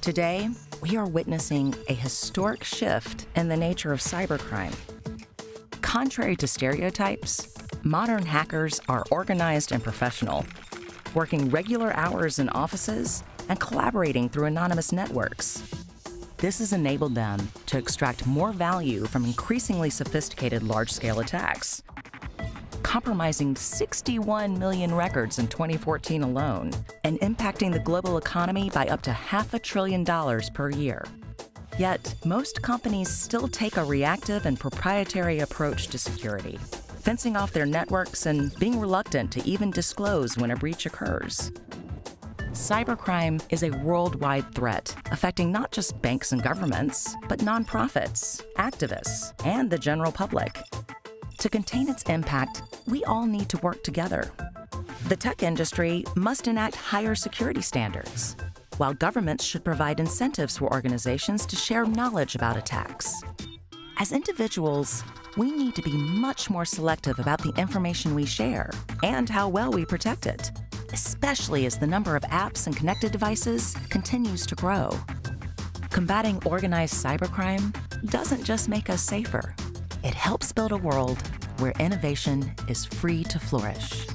Today, we are witnessing a historic shift in the nature of cybercrime. Contrary to stereotypes, modern hackers are organized and professional, working regular hours in offices and collaborating through anonymous networks. This has enabled them to extract more value from increasingly sophisticated large-scale attacks, compromising 61 million records in 2014 alone, and impacting the global economy by up to $500 billion per year. Yet, most companies still take a reactive and proprietary approach to security, fencing off their networks and being reluctant to even disclose when a breach occurs. Cybercrime is a worldwide threat, affecting not just banks and governments, but nonprofits, activists, and the general public. To contain its impact, we all need to work together. The tech industry must enact higher security standards, while governments should provide incentives for organizations to share knowledge about attacks. As individuals, we need to be much more selective about the information we share and how well we protect it, especially as the number of apps and connected devices continues to grow. Combating organized cybercrime doesn't just make us safer. It helps build a world where innovation is free to flourish.